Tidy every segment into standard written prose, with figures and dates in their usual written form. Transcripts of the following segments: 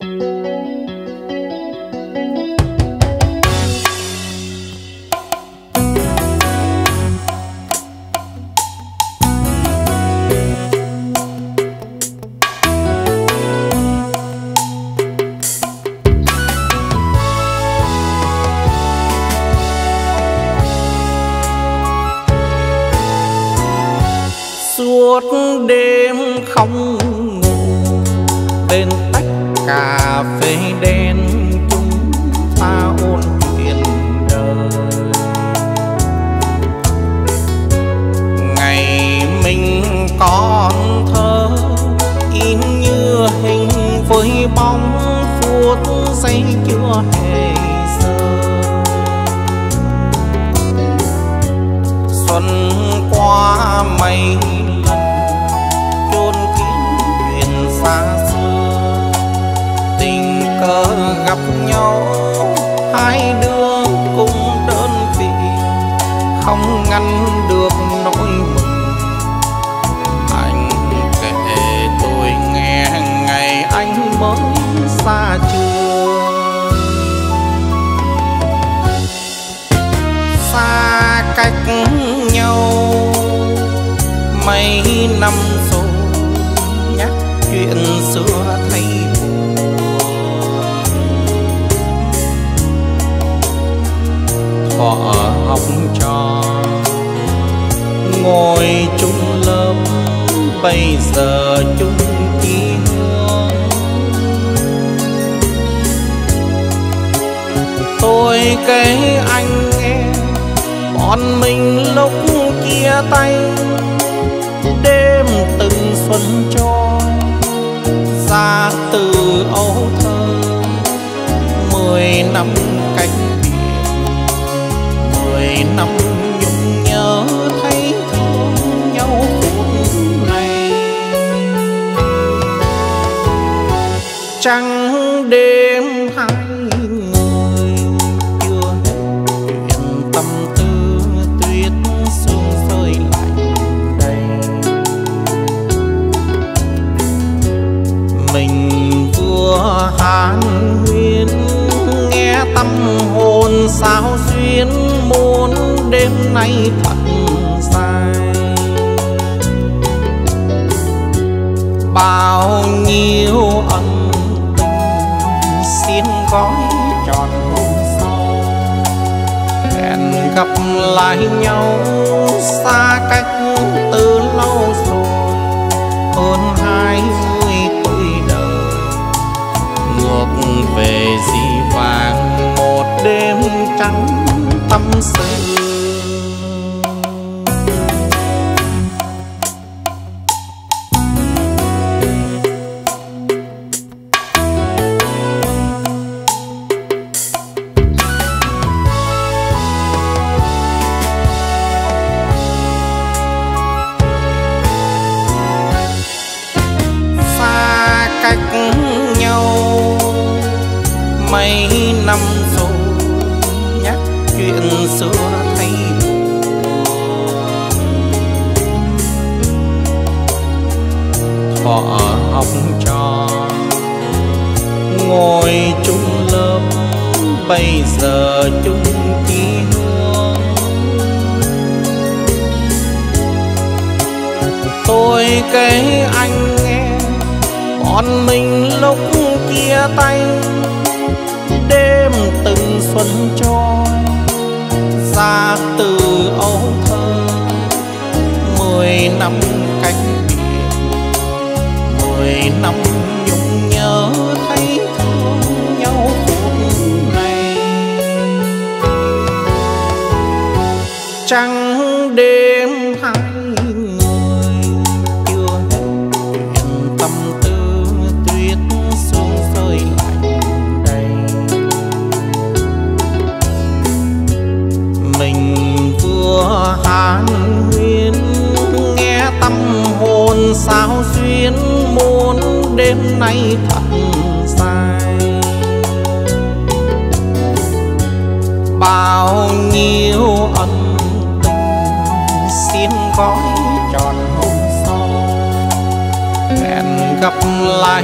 gặp lại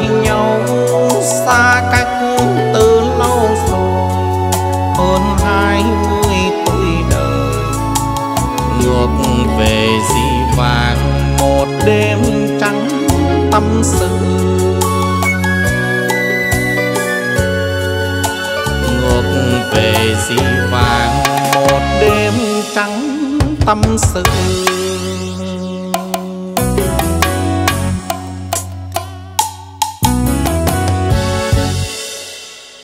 nhau xa cách từ lâu rồi, hơn 20 tuổi đời. Ngược về dĩ vãng một đêm trắng tâm sự, ngược về dĩ vãng một đêm trắng tâm sự.